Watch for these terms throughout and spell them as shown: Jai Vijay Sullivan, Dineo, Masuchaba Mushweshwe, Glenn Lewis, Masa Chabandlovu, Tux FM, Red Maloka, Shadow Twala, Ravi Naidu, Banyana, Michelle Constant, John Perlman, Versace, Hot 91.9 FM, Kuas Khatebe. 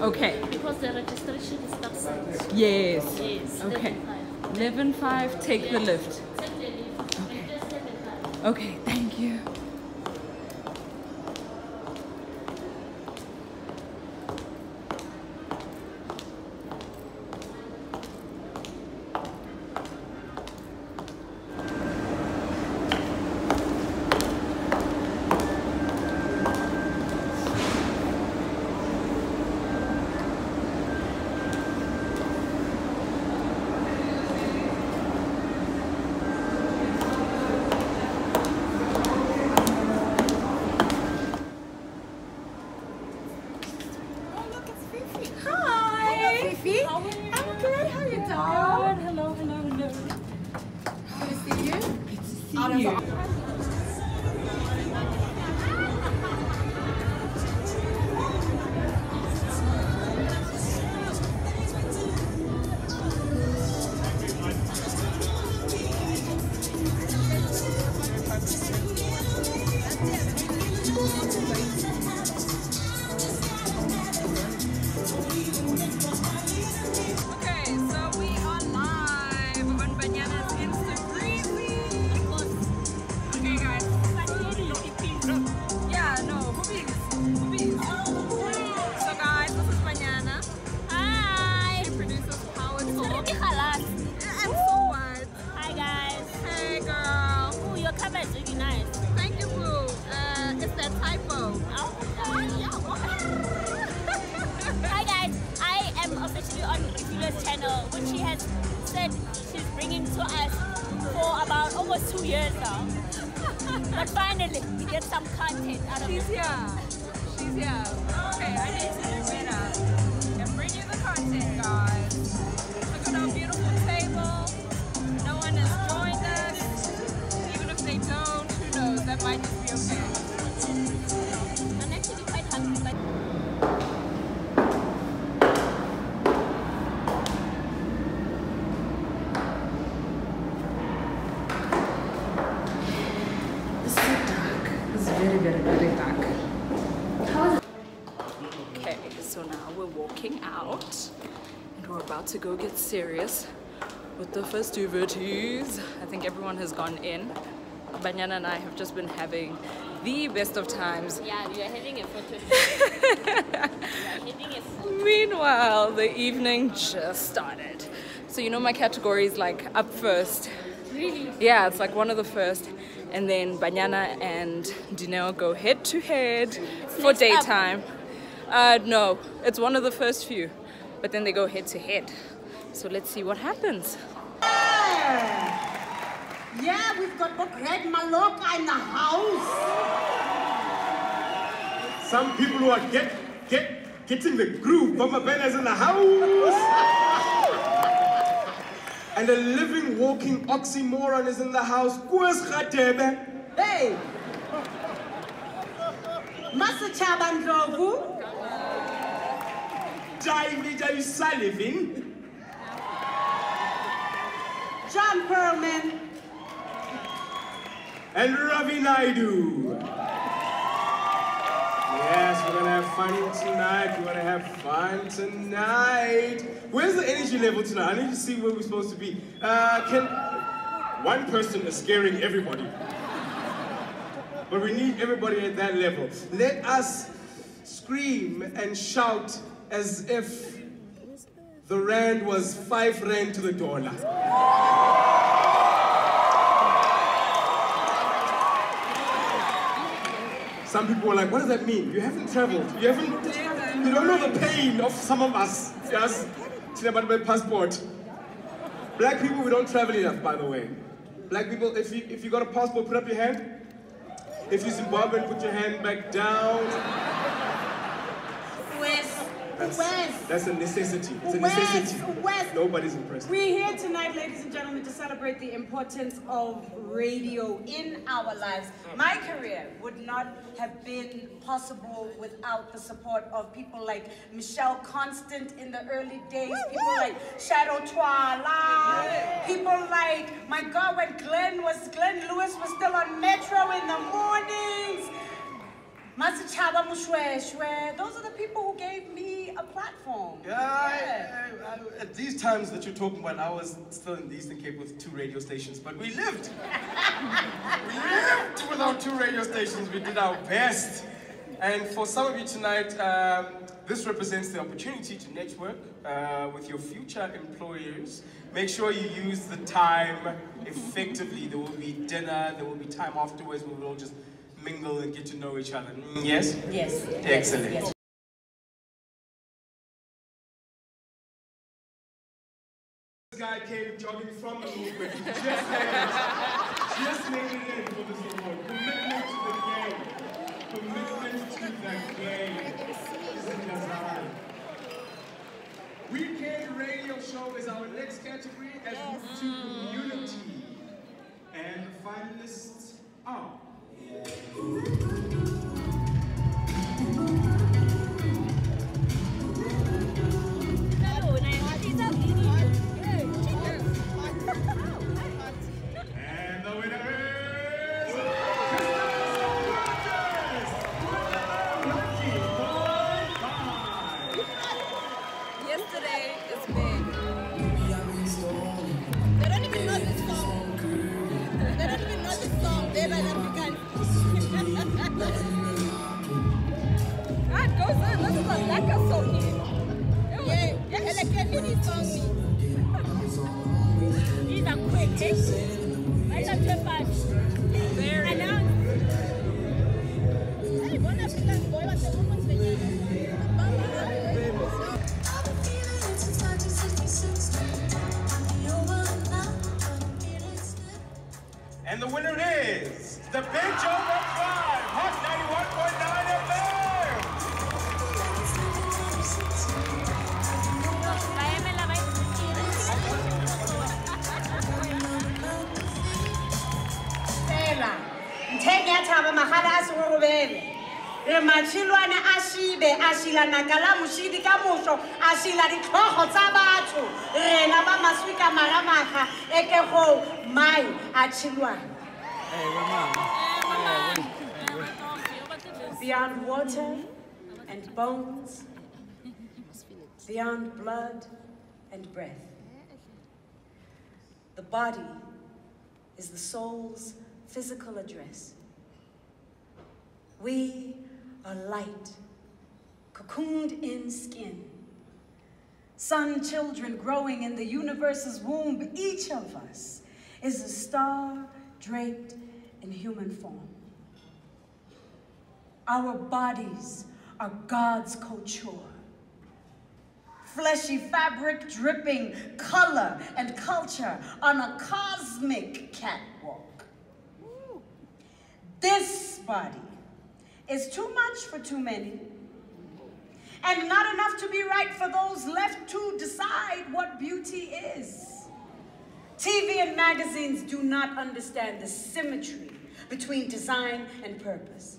Okay. Because the registration is upset. Yes. Yes. Okay. 11.5, take yes. The lift. Take the lift. Okay. Okay, thank you. To go get serious with the festivities. I think everyone has gone in. Banyana and I have just been having the best of times. Yeah, we are having a photo shoot. Meanwhile, the evening just started. So you know my category is like up first. Really? Yeah, it's like one of the first. And then Banyana and Dineo go head to head for daytime. No, it's one of the first few. But then they go head to head. So let's see what happens. Yeah, we've got Red Maloka in the house. Some people who are getting the groove. Boba Bella's in the house. And a living, walking oxymoron is in the house. Kuas Khatebe. Hey. Masa Chabandlovu. Jai Vijay Sullivan, John Perlman, and Ravi Naidu. Yes, we're gonna have fun tonight. We're gonna have fun tonight. Where's the energy level tonight? I need to see where we're supposed to be. Can one person is scaring everybody, but we need everybody at that level. Let us scream and shout as if the rand was 5 rand to the dollar. Some people were like, what does that mean? You haven't traveled. You don't know the pain of some of us. Yes, about my passport. Black people, we don't travel enough, by the way. Black people, if you got a passport, put up your hand. If you're Zimbabwean, put your hand back down. That's a necessity. It's a necessity. Nobody's impressed. We're here tonight, ladies and gentlemen, to celebrate the importance of radio in our lives. My career would not have been possible without the support of people like Michelle Constant in the early days, people like Shadow Twala, people like, my God, when Glenn Lewis was still on Metro in the mornings. Masuchaba Mushweshwe, those are the people who gave me a platform. I, at these times that you're talking about, I was still in the Eastern Cape with 2 radio stations, but we lived. We lived without 2 radio stations. We did our best. And for some of you tonight, this represents the opportunity to network with your future employers. Make sure you use the time effectively. There will be dinner, there will be time afterwards, we will all just mingle and get to know each other. Yes? Yes. Excellent. Yes. This guy came jogging from the movement. He just made it in for this award. Commitment to the game. Commitment to the game. Isn't that hard? Weekend radio show is our next category as Move to Community. And the finalists are... And the winner is Yesterday is big. They don't even know this song. They don't even know this song. They're like African. God goes on, this is a lekker song here. Yeah, it's like a mini song. These are quick, eh? I love the fast. And now, I want to be like, boy, what's the woman's name? And the winner is the Big O 5, Hot 91.9 FM. My Achilwa. Beyond water and bones, beyond blood and breath. The body is the soul's physical address. We are light, cocooned in skin. Sun children growing in the universe's womb, each of us is a star draped in human form. Our bodies are God's couture. Fleshy fabric dripping color and culture on a cosmic catwalk. Ooh. This body is too much for too many, and not enough to be right for those left to decide what beauty is. TV and magazines do not understand the symmetry between design and purpose.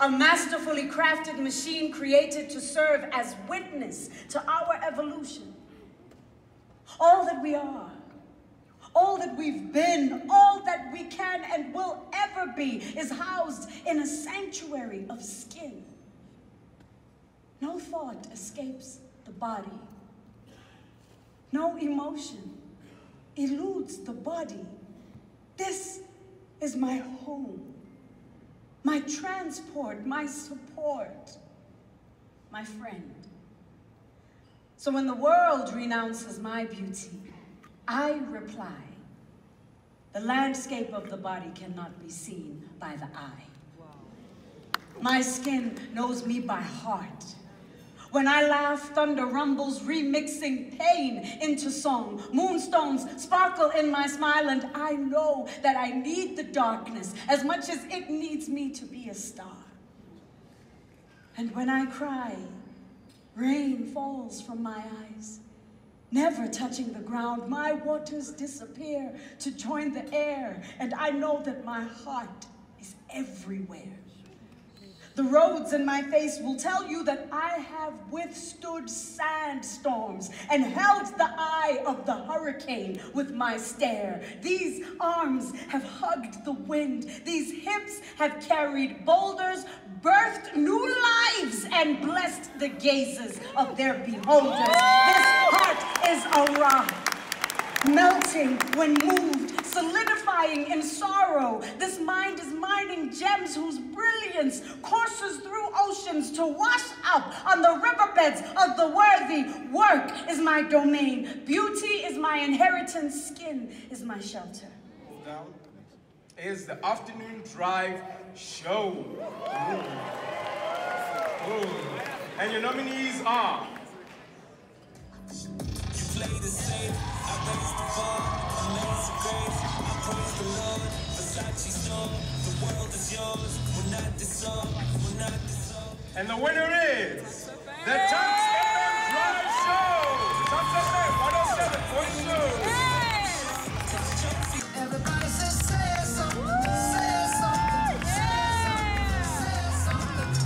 A masterfully crafted machine created to serve as witness to our evolution. All that we are, all that we've been, all that we can and will ever be is housed in a sanctuary of skin. No thought escapes the body. No emotion eludes the body. This is my home, my transport, my support, my friend. So when the world renounces my beauty, I reply, the landscape of the body cannot be seen by the eye. Wow. My skin knows me by heart. When I laugh, thunder rumbles, remixing pain into song. Moonstones sparkle in my smile, and I know that I need the darkness as much as it needs me to be a star. And when I cry, Rain falls from my eyes, never touching the ground. My waters disappear to join the air, and I know that my heart is everywhere. The roads in my face will tell you that I have withstood sandstorms and held the eye of the hurricane with my stare. These arms have hugged the wind. These hips have carried boulders, birthed new lives, and blessed the gazes of their beholders. This heart is a rock, melting when moved, solidifying in sorrow. This mind is mining gems whose brilliance courses through oceans to wash up on the riverbeds of the worthy. Work is my domain. Beauty is my inheritance. Skin is my shelter. Down is the afternoon drive show. Ooh. Ooh. And your nominees are... You play the safe, I raise the bar, I raise the grave, I praise the Lord, Versace song, the world is yours, we're not dissolved, we're not dissolved. And the winner is the Tux FM Drive Show! Tux FM 107.2! Everybody say something, say something, say something,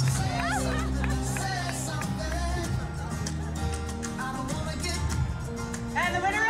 say something, say something. I don't wanna get... And the winner is...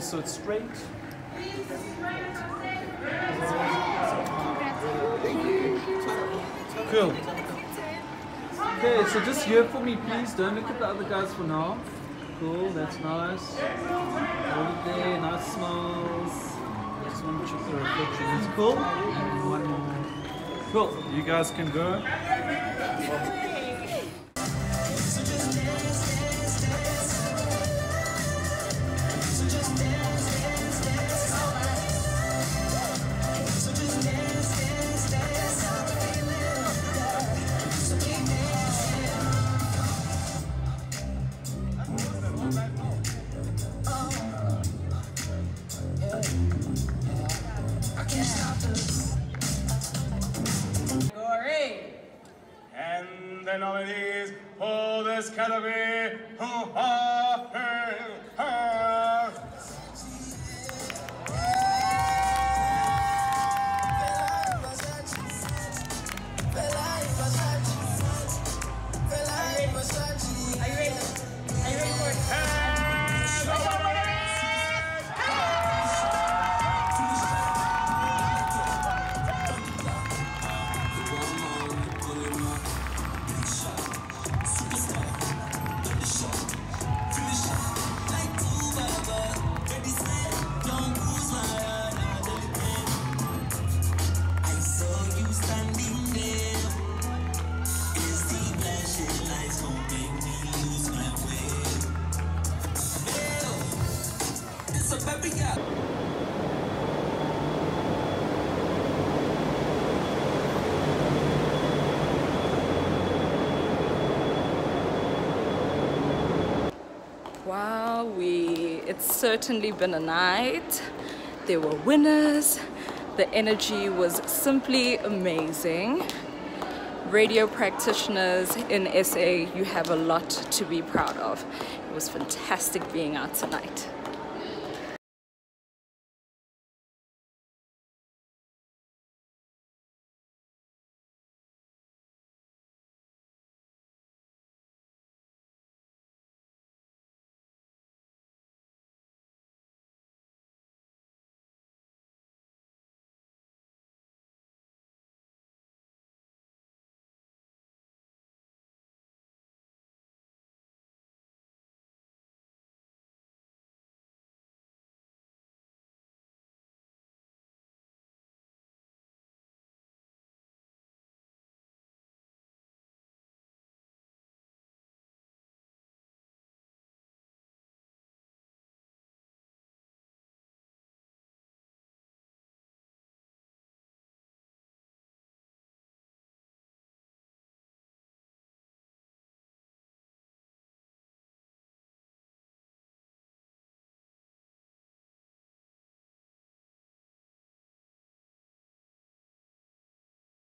So it's straight. Cool. Okay, so just here for me, please. Don't look at the other guys for now. Cool, that's nice. Hold it there, nice smiles. Just want to check the reflection. It's cool. And one more. Cool. You guys can go. Finish Yes, America. Wow, it's certainly been a night. There were winners. The energy was simply amazing. Radio practitioners in SA, you have a lot to be proud of. It was fantastic being out tonight.